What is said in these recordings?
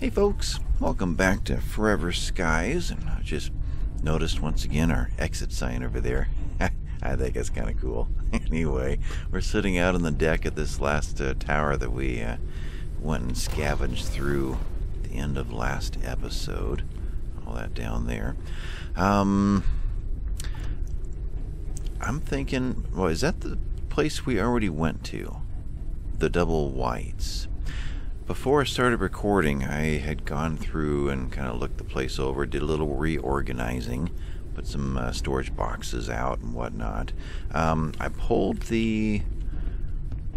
Hey folks, welcome back to Forever Skies. And I just noticed once again our exit sign over there. I think it's kind of cool. Anyway, we're sitting out on the deck at this last tower that we went and scavenged through at the end of last episode. All that down there. I'm thinking, well, is that the place we already went to? The Double Whites. Before I started recording, I had gone through and kind of looked the place over, did a little reorganizing, put some storage boxes out and whatnot. I pulled the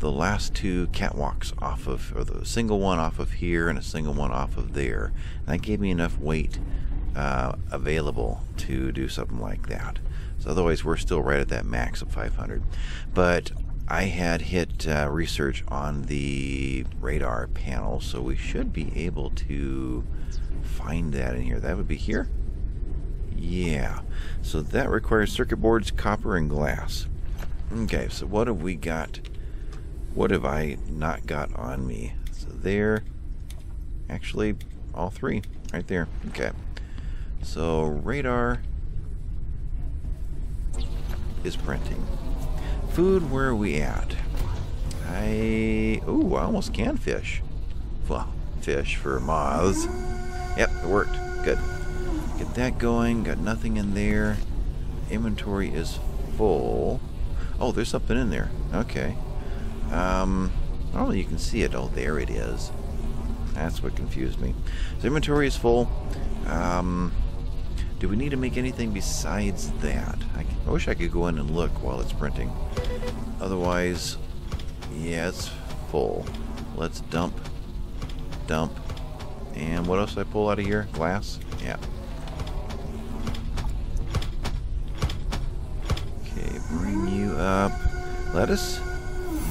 last two catwalks off of, or the single one off of here and a single one off of there. And that gave me enough weight available to do something like that. So otherwise, we're still right at that max of 500. But I had hit research on the radar panel, so we should be able to find that in here. That would be here? Yeah. So that requires circuit boards, copper, and glass. Okay, so what have we got? What have I not got on me? So there, actually, all three right there. Okay. So radar is printing. Food, where are we at? I almost can fish. Well, fish for moths. Yep, it worked. Good. Get that going. Got nothing in there. Inventory is full. Oh, there's something in there. Okay. Normally you can see it. Oh, there it is. That's what confused me. So inventory is full. Do we need to make anything besides that? I wish I could go in and look while it's printing. Otherwise, yeah, it's full. Let's dump. And what else did I pull out of here? Glass? Yeah. Okay, bring you up. Lettuce?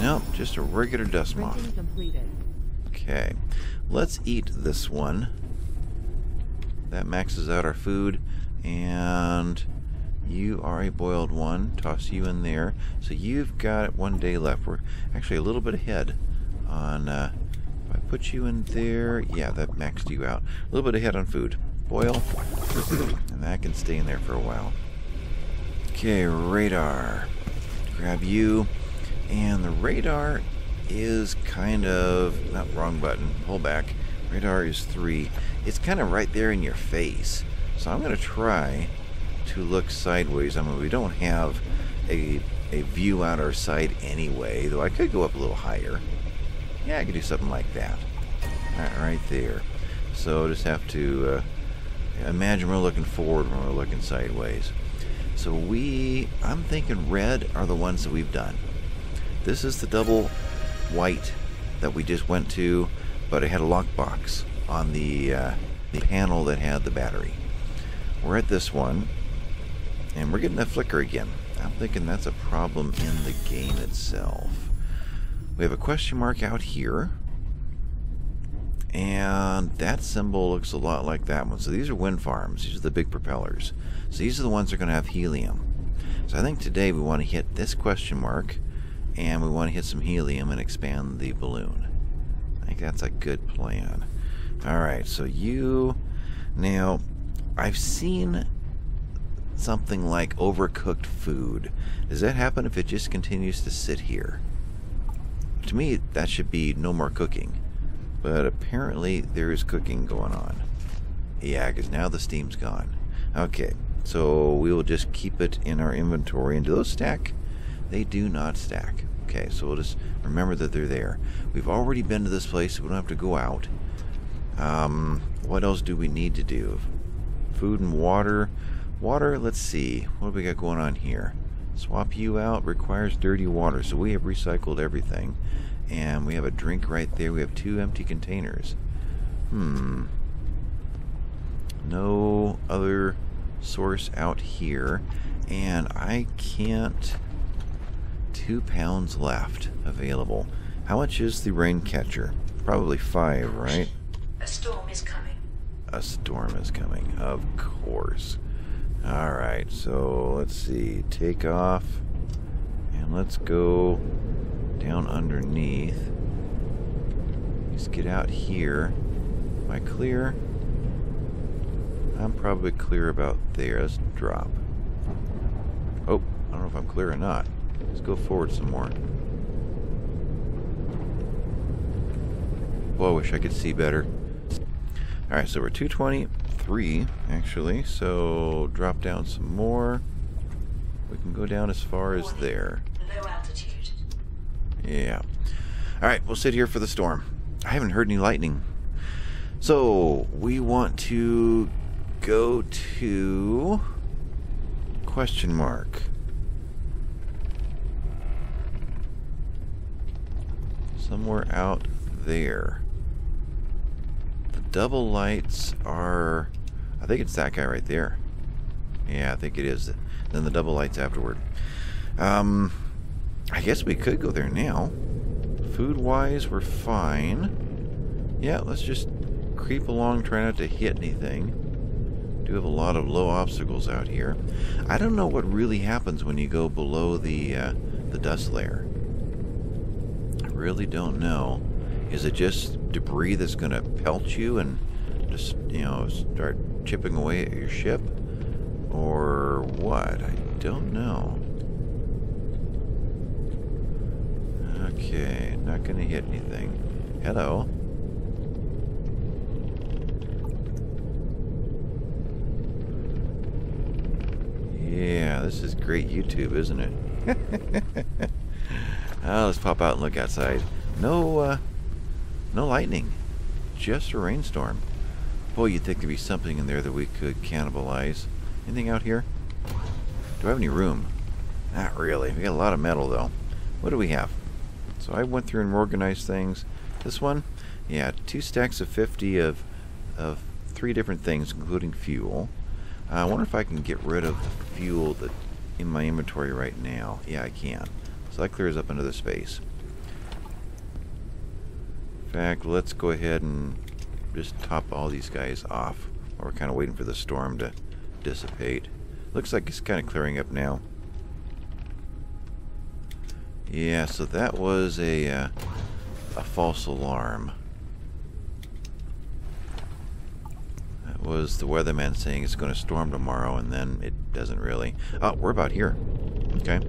Nope, just a regular dust moth. Okay, let's eat this one. That maxes out our food. And you are a boiled one. Toss you in there. So you've got one day left. We're actually a little bit ahead on... if I put you in there... Yeah, that maxed you out. A little bit ahead on food. Boil. And that can stay in there for a while. Okay, radar. Grab you. And the radar is kind of... Not wrong button. Pull back. Radar is 3. It's kind of right there in your face. So I'm going to try to look sideways. I mean, we don't have a view out our side anyway, though I could go up a little higher. Yeah, I could do something like that. Right there. So just have to imagine we're looking forward when we're looking sideways. So I'm thinking red are the ones that we've done. This is the Double White that we just went to, but it had a lockbox on the panel that had the battery. We're at this one, and we're getting a flicker again. I'm thinking that's a problem in the game itself. We have a question mark out here, and that symbol looks a lot like that one. So these are wind farms. These are the big propellers. So these are the ones that are going to have helium. So I think today we want to hit this question mark, and we want to hit some helium and expand the balloon. I think that's a good plan. Alright, so you... Now, I've seen something like overcooked food. Does that happen if it just continues to sit here? To me, that should be no more cooking. But apparently, there is cooking going on. Yeah, because now the steam's gone. Okay, so we will just keep it in our inventory. And do those stack? They do not stack. Okay, so we'll just remember that they're there. We've already been to this place, so we don't have to go out. What else do we need to do? Food and water. Water, let's see. What have we got going on here? Swap you out requires dirty water. So we have recycled everything. And we have a drink right there. We have 2 empty containers. No other source out here. And I can't... 2 pounds left available. How much is the rain catcher? Probably 5, right? A storm is coming. A storm is coming, of course. Alright, so let's see. Take off. And let's go down underneath. Just get out here. Am I clear? I'm probably clear about there. Let's drop. Oh, I don't know if I'm clear or not. Let's go forward some more. Well, I wish I could see better. Alright, so we're 223, actually. So, drop down some more. We can go down as far as there. Low altitude. Yeah. Alright, we'll sit here for the storm. I haven't heard any lightning. So, we want to go to... question mark. Somewhere out there. The double lights are... I think it's that guy right there. Yeah, I think it is. Then the double lights afterward. I guess we could go there now. Food-wise, we're fine. Yeah, let's just creep along, try not to hit anything. Do have a lot of low obstacles out here. I don't know what really happens when you go below the dust layer. I really don't know. Is it just debris that's going to pelt you and just, you know, start chipping away at your ship? Or what? I don't know. Okay, not going to hit anything. Hello. Yeah, this is great YouTube, isn't it? Oh, let's pop out and look outside. No lightning. Just a rainstorm. Boy, you'd think there'd be something in there that we could cannibalize. Anything out here? Do I have any room? Not really. We got a lot of metal, though. What do we have? So I went through and organized things. This one? Yeah, 2 stacks of 50 of 3 different things, including fuel. I wonder if I can get rid of the fuel that's in my inventory right now. Yeah, I can. So that clears up another space. In fact, let's go ahead and just top all these guys off. We're kind of waiting for the storm to dissipate. Looks like it's kind of clearing up now. Yeah, so that was a false alarm. That was the weatherman saying it's going to storm tomorrow, and then it doesn't really. Oh, we're about here. Okay,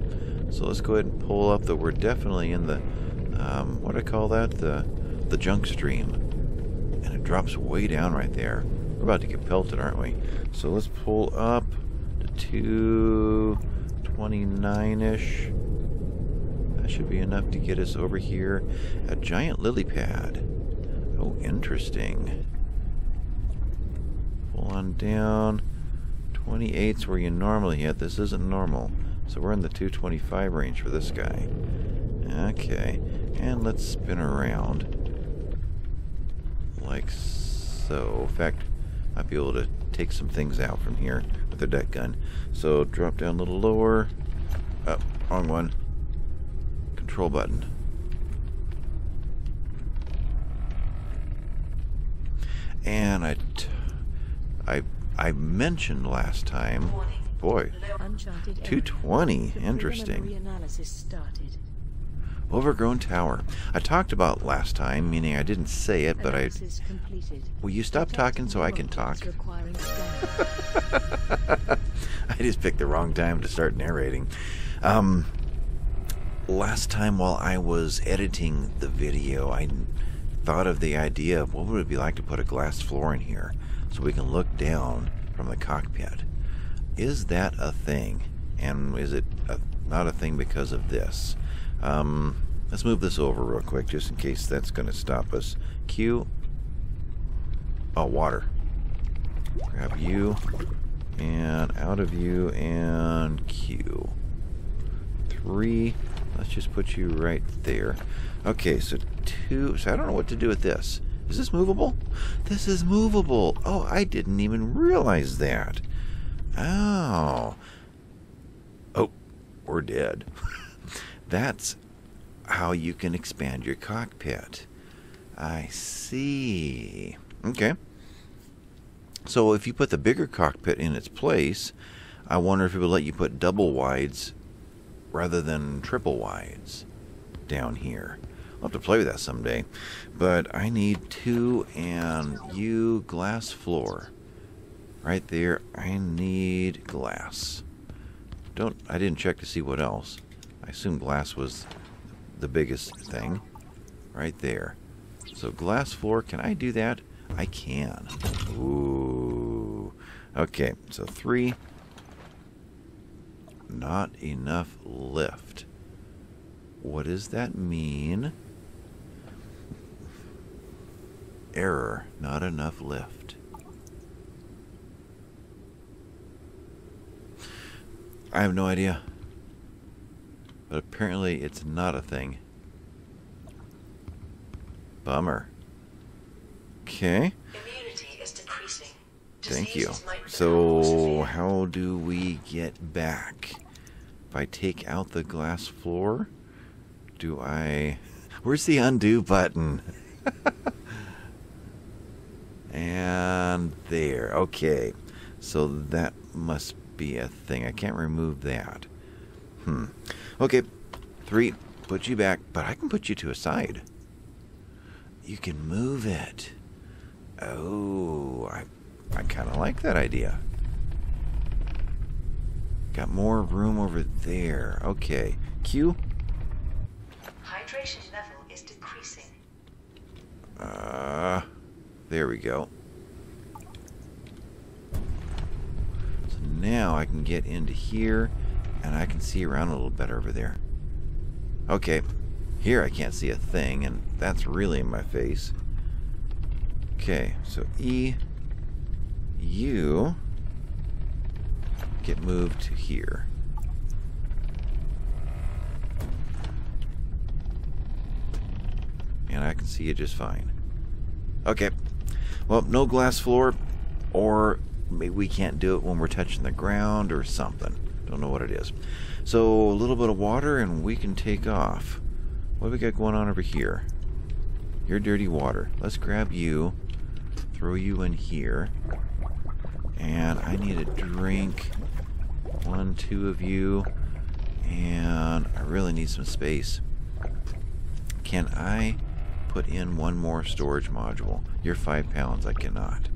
so let's go ahead and pull up that we're definitely in the what do I call that? The junk stream, and it drops way down right there. We're about to get pelted, aren't we? So let's pull up to 229-ish. That should be enough to get us over here. A giant lily pad. Oh, interesting. Pull on down. 28's where you normally hit. This isn't normal. So we're in the 225 range for this guy. Okay. And let's spin around. Like so. In fact, I'll be able to take some things out from here with the deck gun. So drop down a little lower. Up, wrong one. Control button. And I mentioned last time. Boy, 220. Interesting. Overgrown tower. I talked about last time, meaning I didn't say it, but I... Will you stop talking so I can talk? I just picked the wrong time to start narrating. Last time while I was editing the video, I thought of the idea of what would it be like to put a glass floor in here so we can look down from the cockpit. Is that a thing? And is it not a thing because of this? Let's move this over real quick, just in case that's going to stop us. Q. Oh, water. Grab U, and out of U, and Q. 3. Let's just put you right there. Okay, so 2. So I don't know what to do with this. Is this movable? This is movable. Oh, I didn't even realize that. Oh. Oh, we're dead. That's how you can expand your cockpit. I see. Okay. So if you put the bigger cockpit in its place, I wonder if it would let you put double wides rather than triple wides down here. I'll have to play with that someday. But I need 2 and you glass floor. Right there. I need glass. I didn't check to see what else. I assume glass was the biggest thing. Right there. So glass floor, can I do that? I can. Ooh. Okay, so 3. Not enough lift. What does that mean? Error. Not enough lift. I have no idea. But apparently it's not a thing. Bummer. Okay. Immunity is decreasing. Thank you. So how do we get back? If I take out the glass floor, do I... Where's the undo button? And there. Okay. So that must be a thing. I can't remove that. Okay. 3. Put you back. But I can put you to a side. You can move it. Oh, I kind of like that idea. Got more room over there. Okay. Q. Hydration level is decreasing. There we go. So now I can get into here, and I can see around a little better over there. Okay. Here I can't see a thing, and that's really in my face. Okay, so E, U, get moved to here. And I can see it just fine. Okay, well, no glass floor, or maybe we can't do it when we're touching the ground or something. Don't know what it is. So a little bit of water and we can take off. What do we got going on over here? You're dirty water. Let's grab you. Throw you in here. And I need a drink. 1, 2 of you. And I really need some space. Can I put in 1 more storage module? You're 5 pounds. I cannot.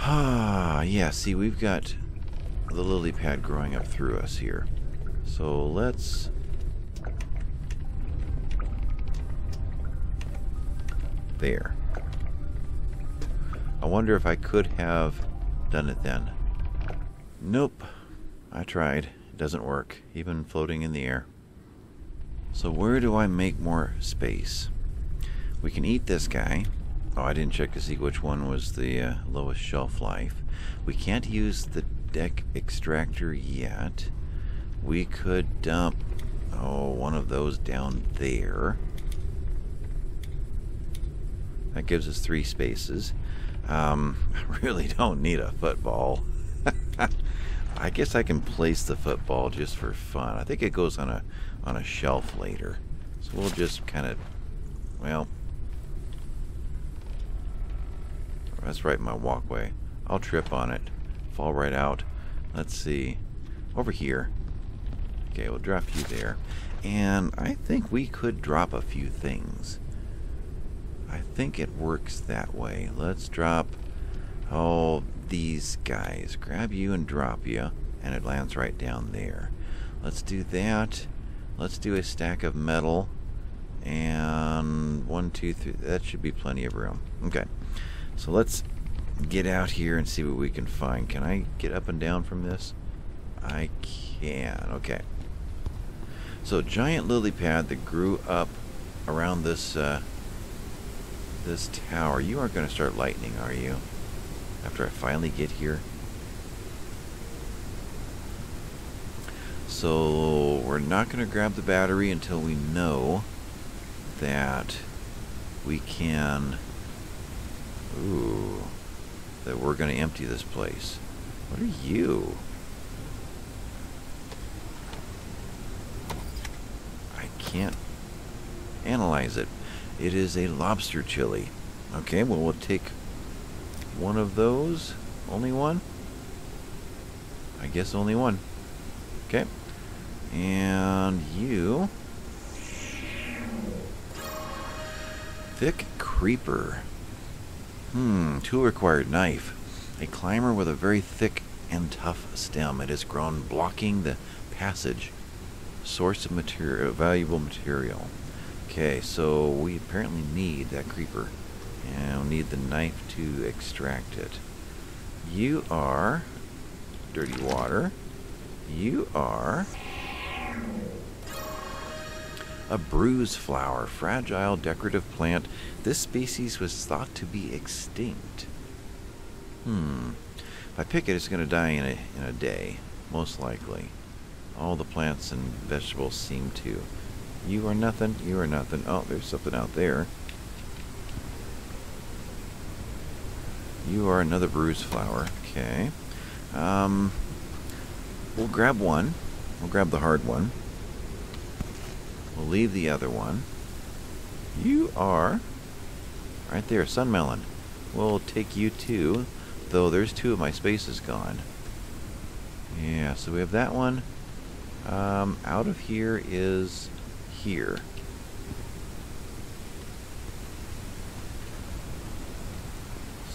Ah, yeah. See, we've got the lily pad growing up through us here. So let's... There. I wonder if I could have done it then. Nope. I tried. It doesn't work. Even floating in the air. So where do I make more space? We can eat this guy. Oh, I didn't check to see which one was the lowest shelf life. We can't use the deck extractor yet. We could dump, oh, 1 of those down there. That gives us 3 spaces. I really don't need a football. I guess I can place the football just for fun. I think it goes on a shelf later. So we'll just kind of, well, that's right in my walkway. I'll trip on it. Fall right out. Let's see. Over here. Okay, we'll drop you there. And I think we could drop a few things. I think it works that way. Let's drop all these guys. Grab you and drop you, and it lands right down there. Let's do that. Let's do a stack of metal, and 1, 2, 3. That should be plenty of room. Okay, so let's get out here and see what we can find. Can I get up and down from this? I can. Okay. So giant lily pad that grew up around this... this tower. You aren't going to start lightning, are you? After I finally get here. So we're not going to grab the battery until we know that we can... Ooh. That we're going to empty this place. What are you? I can't analyze it. It is a lobster chili. Okay, well, we'll take 1 of those. Only 1? I guess only 1. Okay. And you... Thick creeper. Tool required: knife. A climber with a very thick and tough stem. It has grown blocking the passage. Source of material, valuable material. Okay, so we apparently need that creeper. And we'll need the knife to extract it. You are dirty water. You are a bruise flower, fragile decorative plant. This species was thought to be extinct. If I pick it, it's going to die in a day, most likely. All the plants and vegetables seem to. You are nothing. You are nothing. Oh, there's something out there. You are another bruise flower. Okay. We'll grab one. We'll grab the hard one. We'll leave the other one. You are right there, sunmelon. We'll take you too, though there's two of my spaces gone. Yeah, so we have that one. Out of here is here.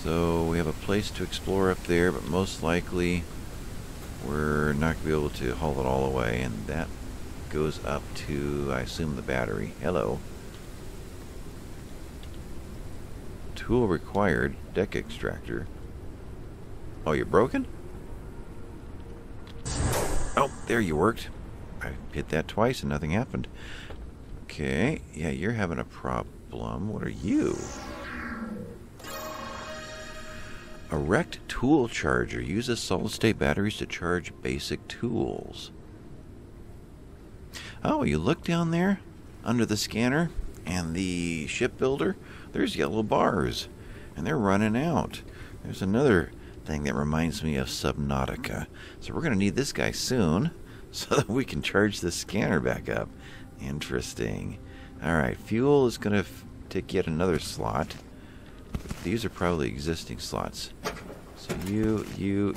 So we have a place to explore up there, but most likely we're not going to be able to haul it all away, and that goes up to, I assume, the battery. Hello. Tool required: deck extractor. Oh, you're broken? Oh, there you worked. I hit that twice and nothing happened. Okay, yeah, you're having a problem. What are you? Erect tool charger. Uses solid-state batteries to charge basic tools. Oh, you look down there under the scanner and the shipbuilder. There's yellow bars, and they're running out. There's another thing that reminds me of Subnautica. So we're going to need this guy soon so that we can charge the scanner back up. Interesting. All right, fuel is going to take yet another slot. These are probably existing slots. So you.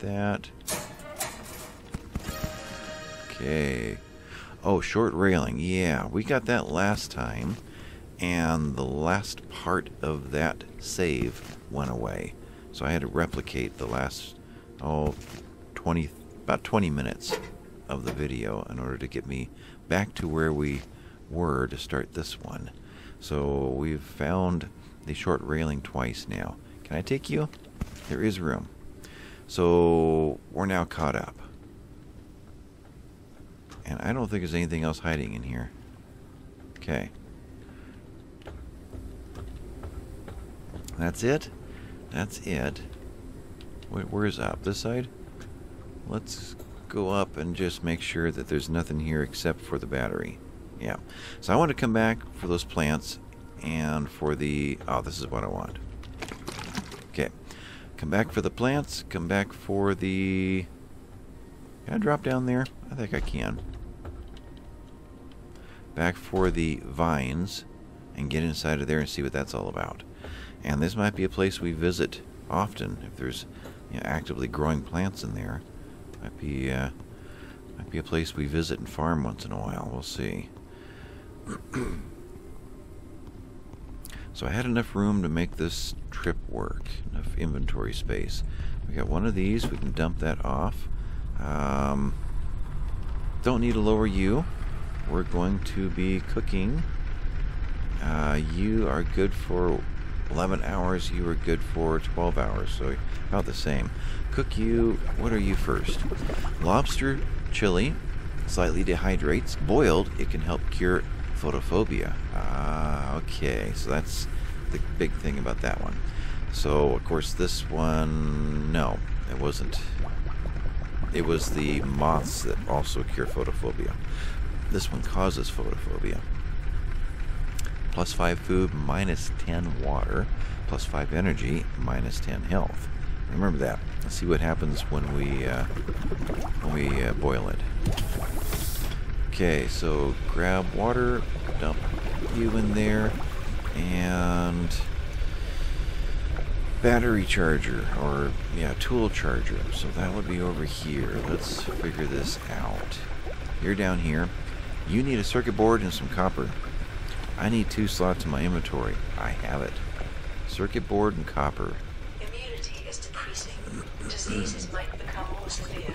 That. Okay. Oh, short railing. Yeah, we got that last time. And the last part of that save went away. So I had to replicate the last, about 20 minutes of the video in order to get me back to where we were to start this one. So we've found the short railing twice now. Can I take you? There is room. So we're now caught up. And I don't think there's anything else hiding in here. Okay. That's it. That's it. Wait, where's up? This side? Let's go up and just make sure that there's nothing here except for the battery. Yeah. So I want to come back for those plants and for the... Oh, this is what I want. Okay. Come back for the plants. Come back for the... Can I drop down there? I think I can. Back for the vines and get inside of there and see what that's all about. And this might be a place we visit often if there's, you know, actively growing plants in there. Might be a place we visit and farm once in a while. We'll see. So I had enough room to make this trip work. Enough inventory space. We got one of these. We can dump that off. Don't need to lower you. We're going to be cooking. You are good for 11 hours. You are good for 12 hours. So about the same. Cook you. What are you first? Lobster chili. Slightly dehydrates. Boiled, it can help cure photophobia. Okay. So that's the big thing about that one. So, of course, this one... No, it wasn't. It was the moths that also cure photophobia. This one causes photophobia. Plus 5 food, minus 10 water, plus 5 energy, minus 10 health. Remember that. Let's see what happens when we boil it. Okay, so grab water, dump you in there, and battery charger, or yeah, tool charger. So that would be over here. Let's figure this out. You're down here. You need a circuit board and some copper. I need 2 slots in my inventory. I have it. Circuit board and copper. Immunity is decreasing. Diseases might become more severe.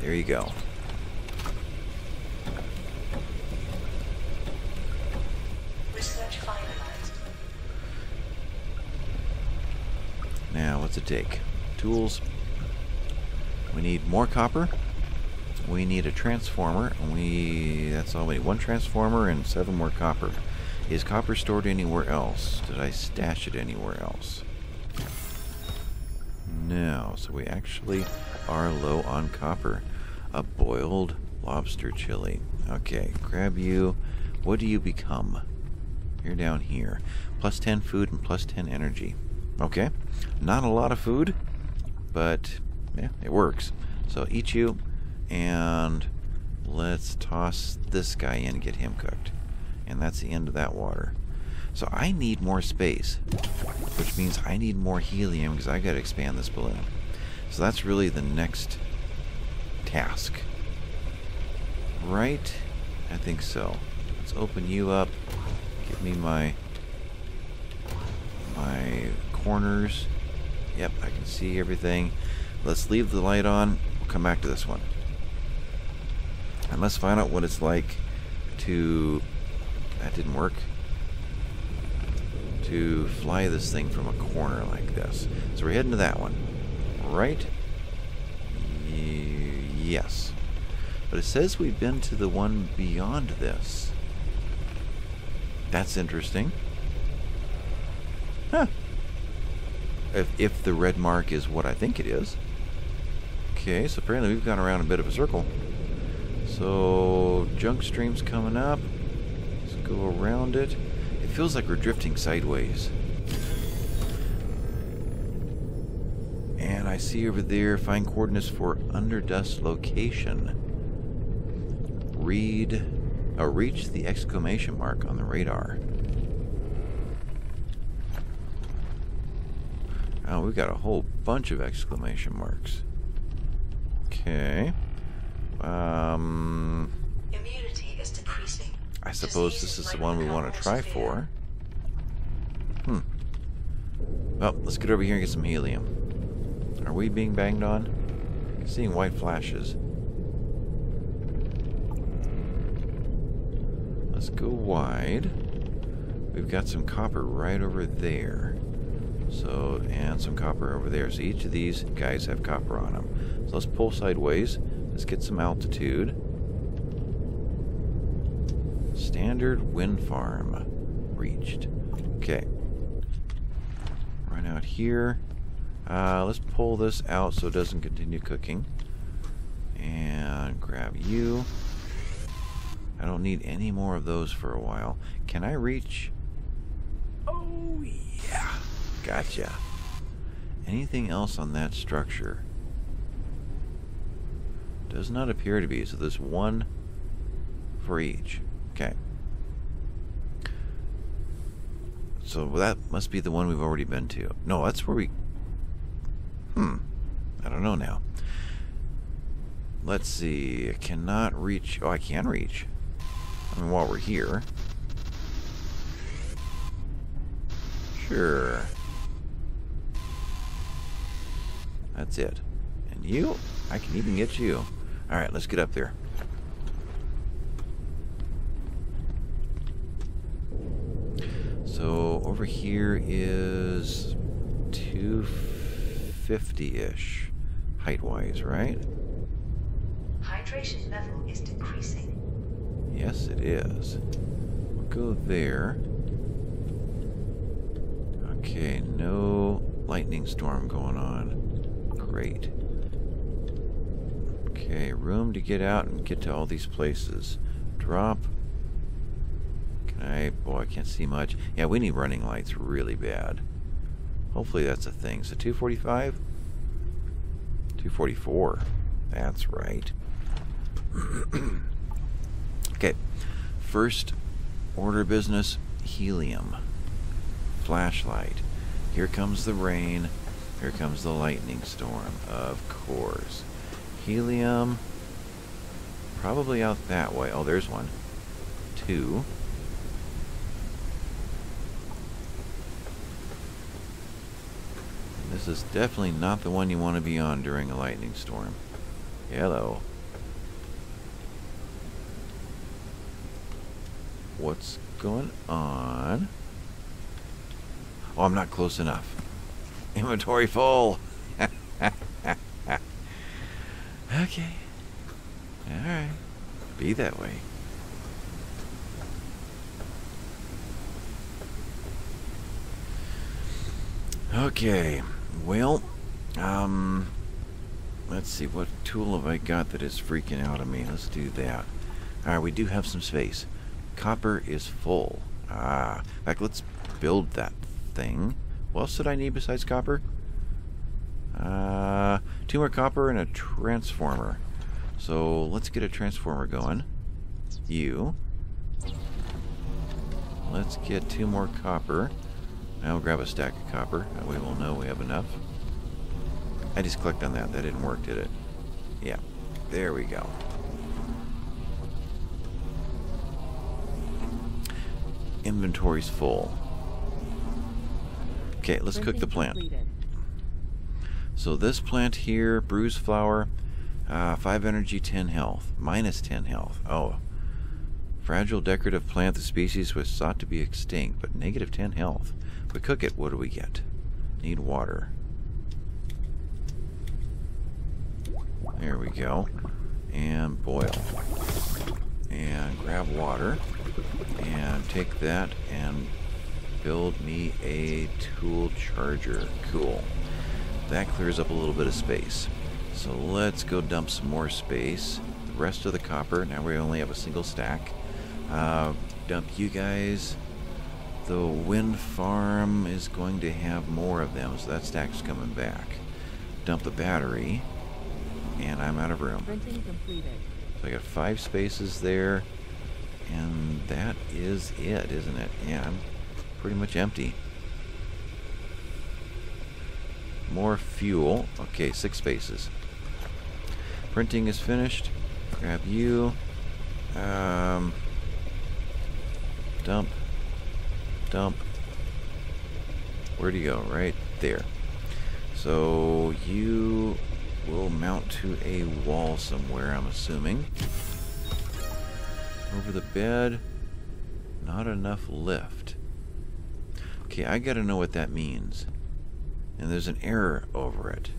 There you go. Research finalized. Now, what's it take? Tools. We need more copper. We need a transformer. That's all we need. 1 transformer and 7 more copper. Is copper stored anywhere else? Did I stash it anywhere else? No. So we actually are low on copper. A boiled lobster chili. Okay. Grab you. What do you become? You're down here. Plus 10 food and plus 10 energy. Okay. Not a lot of food, but yeah, it works. So eat you. And let's toss this guy in and get him cooked. And that's the end of that water. So I need more space, which means I need more helium because I got to expand this balloon. So that's really the next task. Right? I think so. Let's open you up. Give me my corners. Yep, I can see everything. Let's leave the light on. We'll come back to this one. And let's find out what it's like to... That didn't work. To fly this thing from a corner like this. So we're heading to that one. Right? Yes. But it says we've been to the one beyond this. That's interesting. Huh. If the red mark is what I think it is. Okay, so apparently we've gone around a bit of a circle. So, junk stream's coming up. Let's go around it. It feels like we're drifting sideways. And I see over there, find coordinates for underdust location. Reach the exclamation mark on the radar. Oh, we've got a whole bunch of exclamation marks. Okay. Immunity is decreasing. I suppose this is the one we want to try for. Well, let's get over here and get some helium. Are we being banged on? I'm seeing white flashes. Let's go wide. We've got some copper right over there. So, and some copper over there. So each of these guys have copper on them. So let's pull sideways. Let's get some altitude. Standard wind farm reached. Okay. Right out here. Let's pull this out so it doesn't continue cooking. And grab you. I don't need any more of those for a while. Can I reach? Oh, yeah. Gotcha. Anything else on that structure? Does not appear to be. So there's one for each. Okay. So that must be the one we've already been to. No, that's where we... I don't know now. Let's see. I cannot reach... Oh, I can reach. I mean, while we're here. Sure. That's it. And you? I can even get you. Alright, let's get up there. So over here is 250-ish height-wise, right? Hydration level is decreasing. Yes, it is. We'll go there. Okay, no lightning storm going on. Great. Okay, room to get out and get to all these places. Drop. Can I... Boy, I can't see much. Yeah, we need running lights really bad. Hopefully that's a thing. So 245? 244. That's right. Okay. First order of business, helium. Flashlight. Here comes the rain. Here comes the lightning storm. Of course. Helium, Probably out that way. Oh, there's one. Two. This is definitely not the one you want to be on during a lightning storm. Yellow. What's going on? Oh, I'm not close enough. Inventory full. Okay. Alright. Be that way. Okay. Well, let's see. What tool have I got that is freaking out of me? Let's do that. Alright, we do have some space. Copper is full. Ah. In fact, let's build that thing. What else did I need besides copper? 2 more copper and a transformer. So let's get a transformer going. You. Let's get 2 more copper. I'll grab a stack of copper. That way we'll know we have enough. I just clicked on that. That didn't work, did it? Yeah. There we go. Inventory's full. Okay, let's cook the plant. So this plant here, bruise flower, 5 energy, 10 health, minus 10 health. Oh, fragile decorative plant. The species was thought to be extinct, but negative 10 health. If we cook it, what do we get? Need water. There we go. And boil. And grab water. And take that and build me a tool charger. Cool. That clears up a little bit of space. So let's go dump some more space. The rest of the copper. Now we only have a single stack. Dump you guys. The wind farm is going to have more of them, so that stack's coming back. Dump the battery. And I'm out of room. Printing completed. So I got 5 spaces there. And that is it, isn't it? Yeah, I'm pretty much empty. More fuel. Okay, 6 spaces. Printing is finished. Grab you. Dump. Dump. Where do you go? Right there. So you will mount to a wall somewhere, I'm assuming. Over the bed. Not enough lift. Okay, I gotta know what that means. And there's an error over it.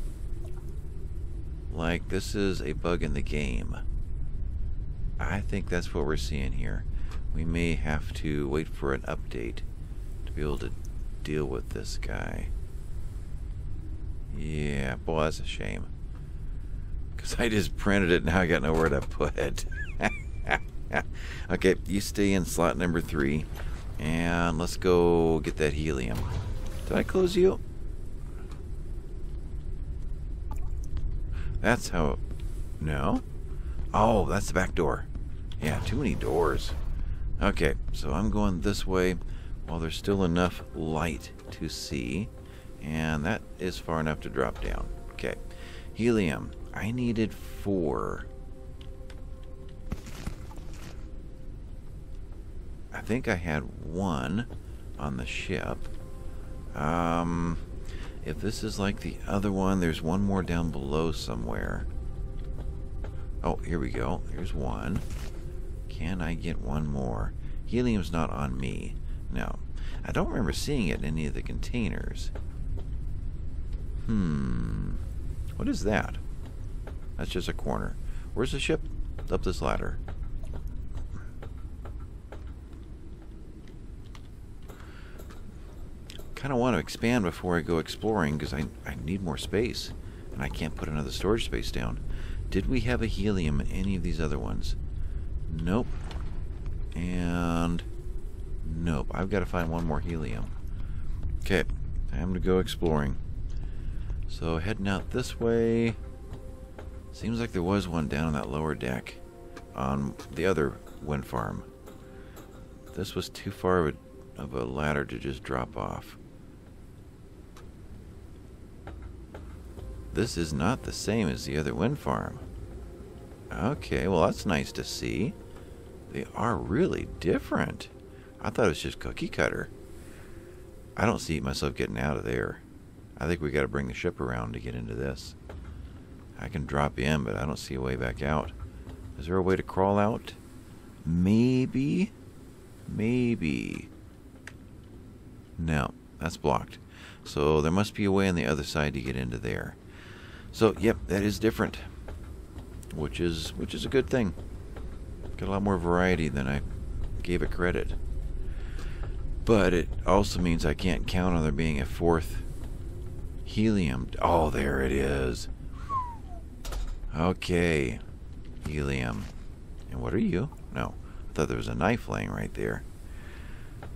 Like, this is a bug in the game. I think that's what we're seeing here. We may have to wait for an update to be able to deal with this guy. Yeah, boy, that's a shame. Because I just printed it and now I got nowhere to put it. Okay, you stay in slot number 3. And let's go get that helium. Did I close you? That's how... No? Oh, that's the back door. Yeah, too many doors. Okay, so I'm going this way while there's still enough light to see. And that is far enough to drop down. Okay. Helium. I needed 4. I think I had 1 on the ship. If this is like the other one, there's 1 more down below somewhere. Oh, here we go. Here's 1. Can I get 1 more? Helium's not on me. No. I don't remember seeing it in any of the containers. What is that? That's just a corner. Where's the ship? It's up this ladder. I kind of want to expand before I go exploring because I need more space and I can't put another storage space down. Did we have a helium in any of these other ones? Nope. And nope. I've got to find 1 more helium. Okay, time to go exploring. So heading out this way. Seems like there was one down on that lower deck on the other wind farm. This was too far of a ladder to just drop off. This is not the same as the other wind farm. Okay, well that's nice to see. They are really different. I thought it was just cookie cutter. I don't see myself getting out of there. I think we got to bring the ship around to get into this. I can drop in, but I don't see a way back out. Is there a way to crawl out? Maybe. Maybe. No, that's blocked. So there must be a way on the other side to get into there. So, yep, that is different. Which is a good thing. Got a lot more variety than I gave it credit. But it also means I can't count on there being a fourth helium. Oh, there it is. Okay. Helium. And what are you? No. I thought there was a knife laying right there.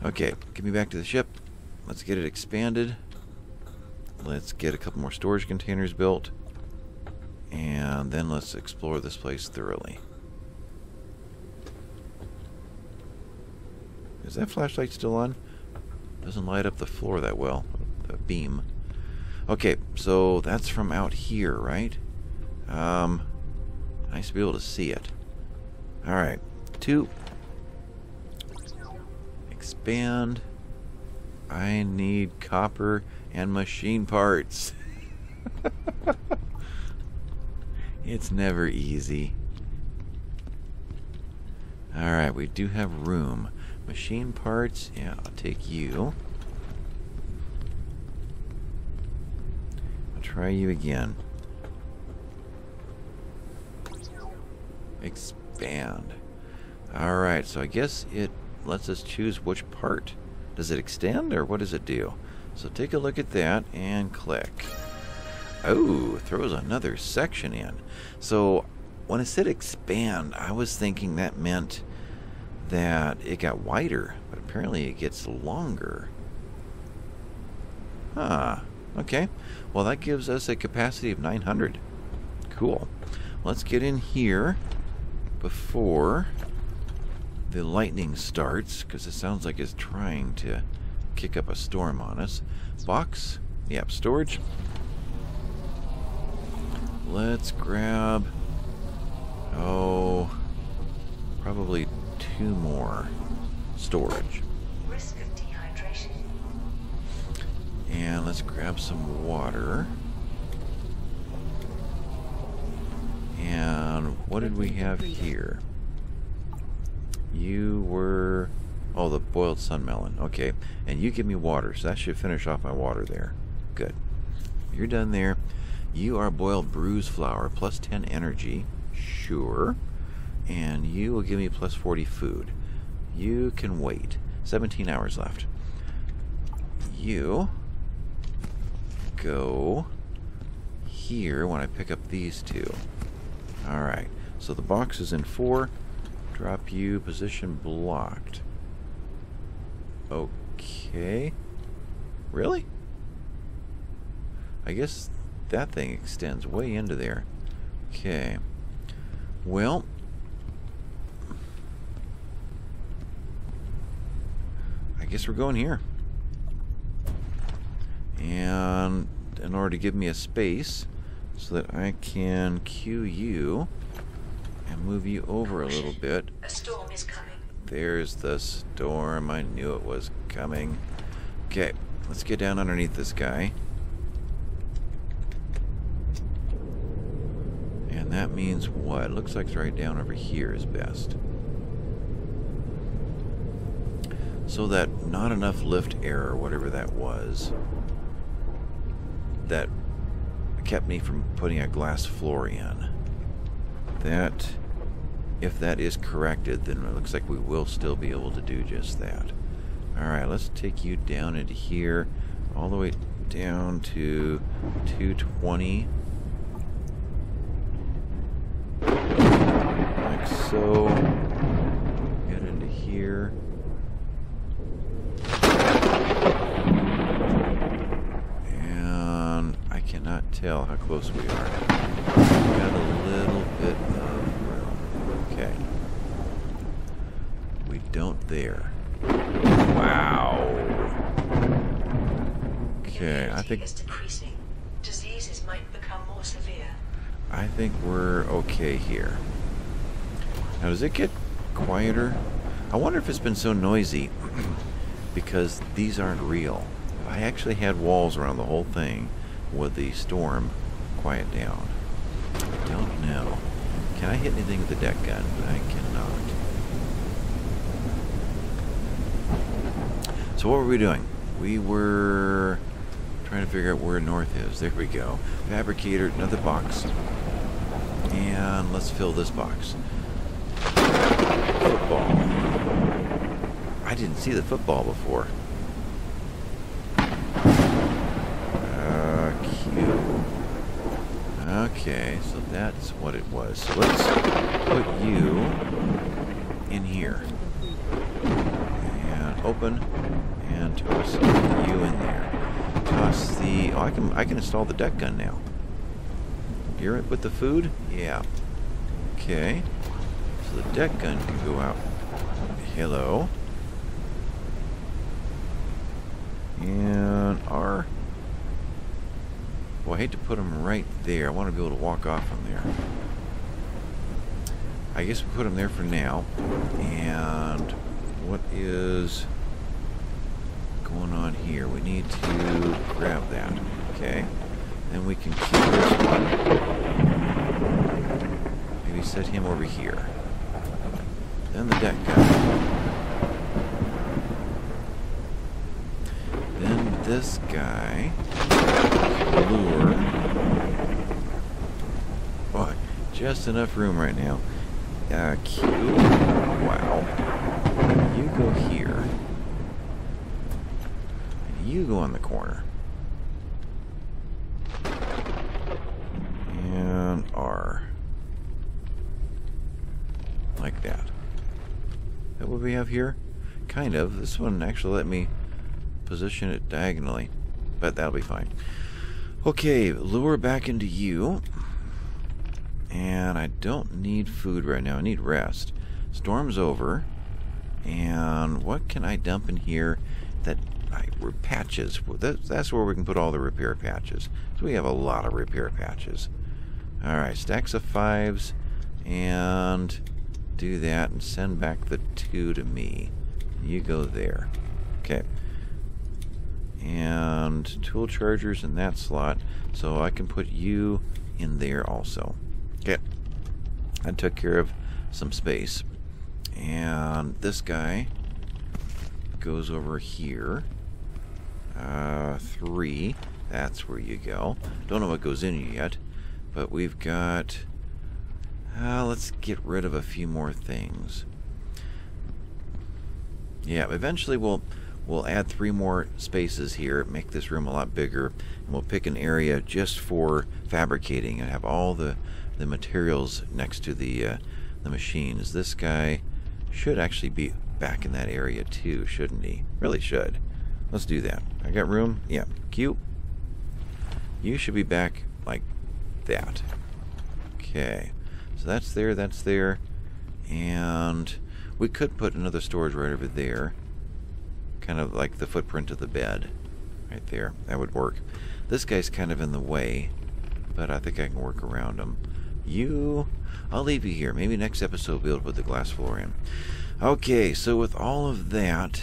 Okay. Get me back to the ship. Let's get it expanded. Let's get a couple more storage containers built. And then let's explore this place thoroughly. Is that flashlight still on? Doesn't light up the floor that well. The beam. Okay, so that's from out here, right? Nice to be able to see it. Alright. Two. Expand. I need copper and machine parts. It's never easy. Alright, we do have room. Machine parts, yeah, I'll take you. I'll try you again. Expand. Alright, so I guess it lets us choose which part. Does it extend or what does it do? So take a look at that and click. Oh, throws another section in. So when it said expand, I was thinking that meant that it got wider, but apparently it gets longer. Huh. Okay. Well, that gives us a capacity of 900. Cool. Let's get in here before the lightning starts, because it sounds like it's trying to kick up a storm on us. Box. Yep, storage. Let's grab... oh, probably... two more storage. Risk of dehydration. And let's grab some water. And what did we have here? You were... oh, the boiled sunmelon. Okay. And you give me water, so that should finish off my water there. Good. You're done there. You are boiled bruise flower, plus 10 energy. Sure. And you will give me plus 40 food. You can wait. 17 hours left. You go here when I pick up these two. Alright. So the box is in 4. Drop you. Position blocked. Okay. Really? I guess that thing extends way into there. Okay. Well... I guess we're going here. And in order to give me a space so that I can queue you and move you over a little bit. A storm is coming. There's the storm. I knew it was coming. Okay, let's get down underneath this guy. And that means what? Looks like it's right down over here is best. So that not enough lift error, whatever that was, that kept me from putting a glass floor in. That, if that is corrected, then it looks like we will still be able to do just that. Alright, let's take you down into here, all the way down to 220. Like so. Get into here. Cannot tell how close we are. Got a little bit of room. Okay. We don't there. Wow. Okay, I think diseases might become more severe. I think we're okay here. Now, does it get quieter? I wonder if it's been so noisy because these aren't real. I actually had walls around the whole thing. Would the storm quiet down? I don't know. Can I hit anything with the deck gun? I cannot. So what were we doing? We were trying to figure out where north is. There we go. Fabricator, another box. And let's fill this box. Football. I didn't see the football before. Okay, so that's what it was. So let's put you in here. And open, and toss you in there. Toss the... Oh, I can install the deck gun now. You're it with the food? Yeah. Okay. So the deck gun can go out. Hello. And our... Well, I hate to put them right there. I want to be able to walk off from there. I guess we put them there for now. And what is going on here? We need to grab that. Okay. Then we can keep this one. Maybe set him over here. Then the deck guy. Then this guy. Lure. Boy, just enough room right now. Cute. Wow. You go here. And you go on the corner. And R. Like that. Is that what we have here? Kind of. This one actually let me position it diagonally. But that'll be fine. Okay, lure back into you. And I don't need food right now. I need rest. Storm's over. And what can I dump in here that were patches? That's where we can put all the repair patches. So we have a lot of repair patches. Alright, stacks of 5s. And do that and send back the 2 to me. You go there. Okay. And tool chargers in that slot, so I can put you in there also. Okay, I took care of some space. And this guy goes over here. 3, that's where you go. Don't know what goes in yet, but we've got... let's get rid of a few more things. Yeah, eventually we'll add 3 more spaces here, make this room a lot bigger, and we'll pick an area just for fabricating and have all the materials next to the machines. This guy should actually be back in that area too, shouldn't he? Really should. Let's do that. I got room? Yeah. Cute. You should be back like that. Okay. So that's there, that's there. And we could put another storage right over there. Kind of like the footprint of the bed right there. That would work. This guy's kind of in the way, but I think I can work around him. You, I'll leave you here. Maybe next episode we'll put the glass floor in. Okay, so with all of that,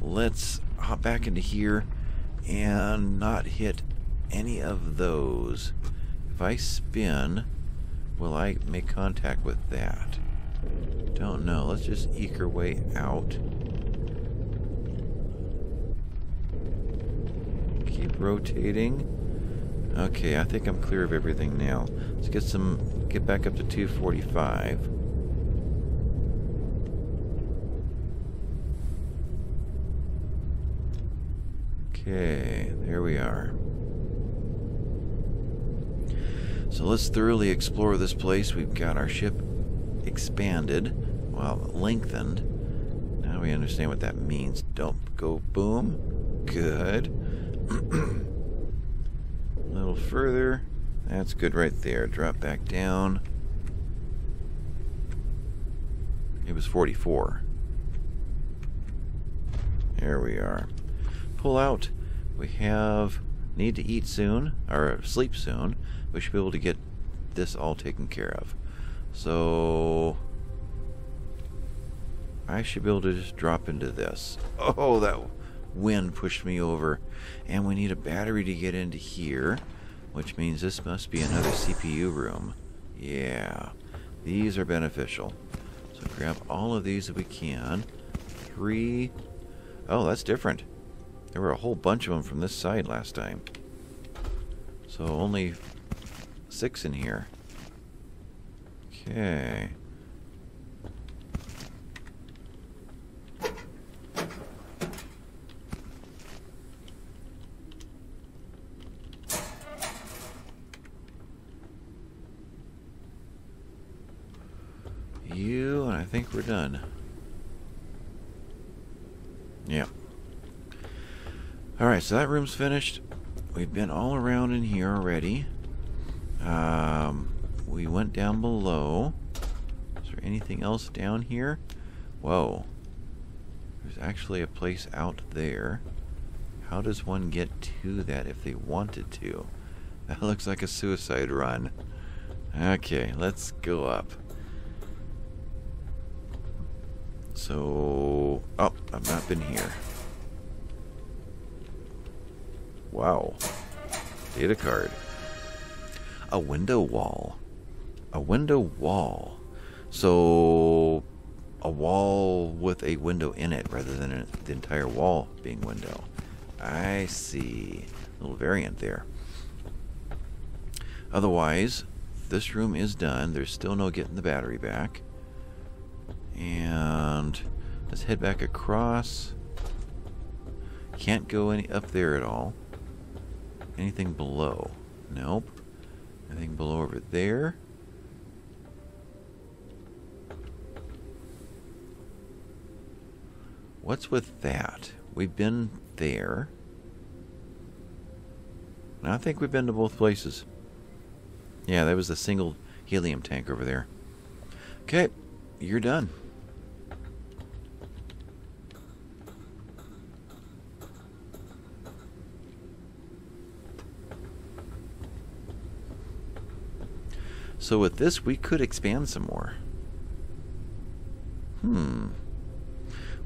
let's hop back into here and not hit any of those. If I spin, will I make contact with that? Don't know. Let's just eke our way out. Keep rotating. Okay, I think I'm clear of everything now. Let's get some, get back up to 245. Okay, there we are. So let's thoroughly explore this place. We've got our ship expanded, well, lengthened. Now we understand what that means. Don't go boom. Good. A little further. That's good right there. Drop back down. It was 44. There we are. Pull out. We have... Need to eat soon. Or sleep soon. We should be able to get this all taken care of. So... I should be able to just drop into this. Oh, that wind pushed me over. And we need a battery to get into here, which means this must be another CPU room. Yeah, these are beneficial. So grab all of these if we can. 3. Oh, that's different. There were a whole bunch of them from this side last time. So only 6 in here. Okay. You, and I think we're done. Yeah. Alright, so that room's finished. We've been all around in here already. We went down below. Is there anything else down here? Whoa. There's actually a place out there. How does one get to that if they wanted to? That looks like a suicide run. Okay, let's go up. So... oh, I've not been here. Wow. Data card. A window wall. A window wall. So... a wall with a window in it rather than the entire wall being window. I see. A little variant there. Otherwise, this room is done. There's still no getting the battery back. And let's head back across. Can't go any up there at all. Anything below? Nope. Anything below over there? What's with that? We've been there. And I think we've been to both places. Yeah, that was the single helium tank over there. Okay, you're done. So with this, we could expand some more.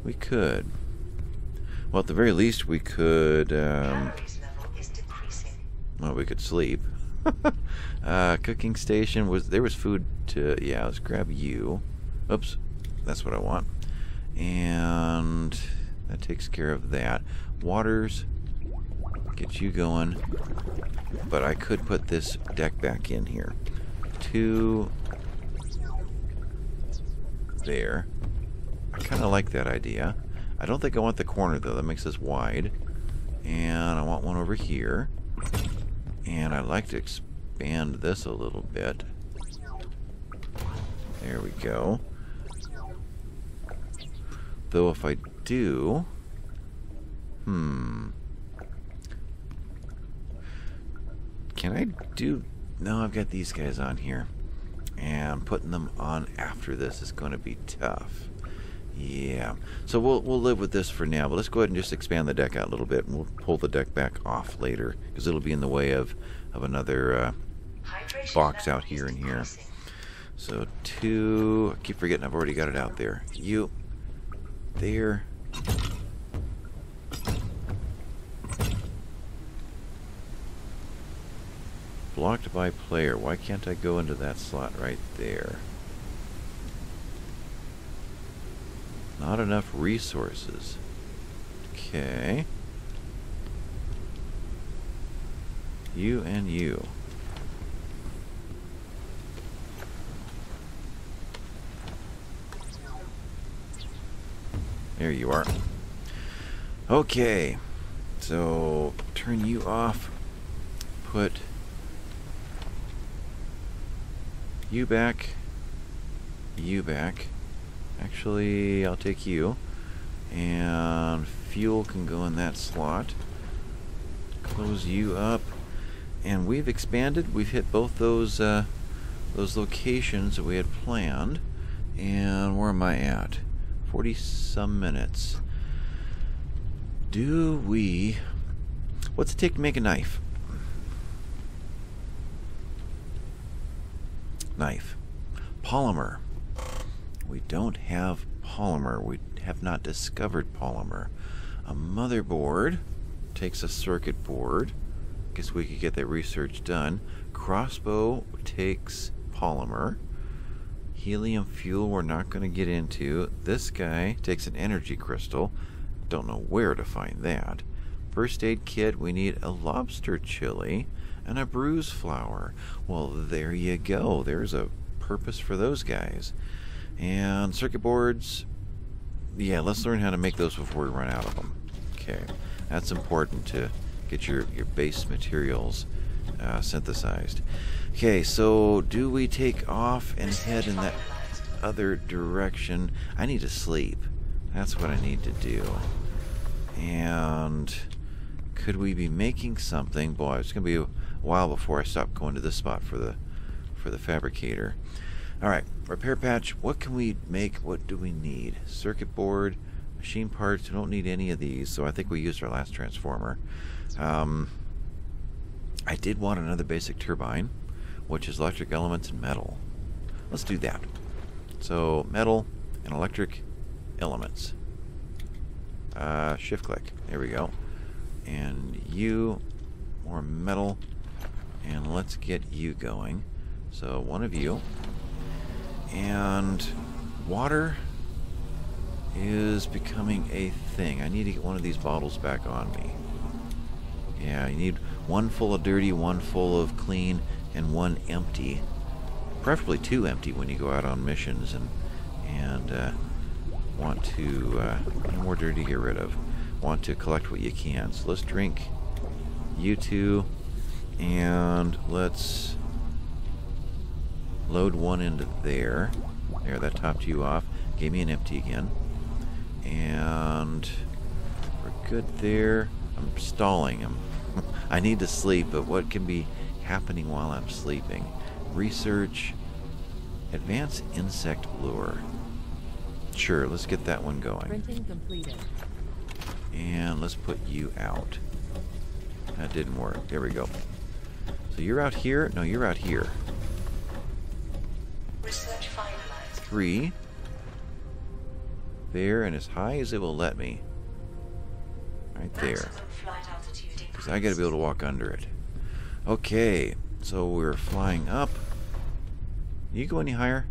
We could. Well, at the very least, we could... well, we could sleep. Cooking station. There was food to... yeah, let's grab you. Oops. That's what I want. And that takes care of that. Waters. Get you going. But I could put this deck back in here. 2 there. I kind of like that idea. I don't think I want the corner though. That makes this wide. And I want one over here. And I'd like to expand this a little bit. There we go. Though if I do... can I do... no, I've got these guys on here. And putting them on after this is going to be tough. Yeah. So we'll live with this for now. But let's go ahead and just expand the deck out a little bit. And we'll pull the deck back off later. Because it'll be in the way of another box out here and here. So 2... I keep forgetting I've already got it out there. You. There. Blocked by player. Why can't I go into that slot right there? Not enough resources. Okay. You and you. There you are. Okay. So, turn you off. Put... you back. You back. Actually, I'll take you. And fuel can go in that slot. Close you up. And we've expanded. We've hit both those locations that we had planned. And where am I at? 40-some minutes. Do we... what's it take to make a knife? Polymer. We don't have polymer. We have not discovered polymer. A motherboard takes a circuit board. Guess we could get that research done. Crossbow takes polymer. Helium fuel we're not going to get into. This guy takes an energy crystal. Don't know where to find that. First aid kit, we need a lobster chili and a bruise flower. Well, there you go. There's a purpose for those guys. And circuit boards, yeah, let's learn how to make those before we run out of them. Okay, that's important to get your base materials synthesized. Okay, so do we take off and head in that other direction? I need to sleep. That's what I need to do. And could we be making something? Boy, it's going to be a while before I stop going to this spot for the fabricator. All right, repair patch. What can we make? What do we need? Circuit board, machine parts. We don't need any of these, so I think we used our last transformer. I did want another basic turbine, which is electric elements and metal. Let's do that. So metal and electric elements. Shift click. There we go. And you, more metal, and let's get you going. So one of you. And water is becoming a thing. I need to get one of these bottles back on me. Yeah, you need one full of dirty, one full of clean, and one empty. Preferably two empty when you go out on missions and want to no more dirty to get rid of. Want to collect what you can. So let's drink you two, and let's load one into there. There, that topped you off. Gave me an empty again. And we're good there. I'm stalling. I need to sleep, but what can be happening while I'm sleeping? Research. Advanced insect lure. Sure, let's get that one going. Printing completed. And let's put you out. That didn't work. There we go. So you're out here? No, you're out here. Research finalized. 3. There, and as high as it will let me. Right there. Because I got to be able to walk under it. Okay, so we're flying up. Can you go any higher?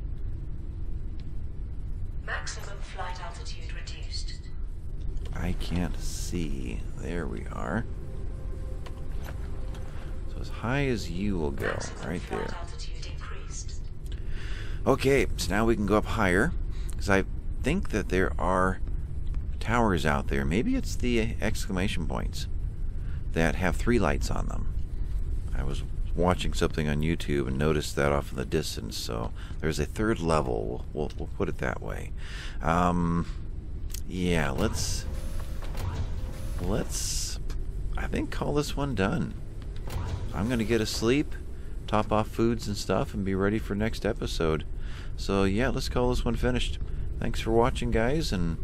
Maximum flight altitude reduced. I can't see. There we are. So as high as you will go, right there. Okay, so now we can go up higher, because I think that there are towers out there. Maybe it's the exclamation points that have 3 lights on them. I was watching something on YouTube and noticed that off in the distance, so there's a 3rd level. We'll put it that way. Yeah, let's I think call this one done. I'm gonna get asleep, top off foods and stuff, and be ready for next episode. So yeah, let's call this one finished. Thanks for watching, guys, and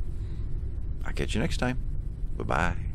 I'll catch you next time. Bye-bye.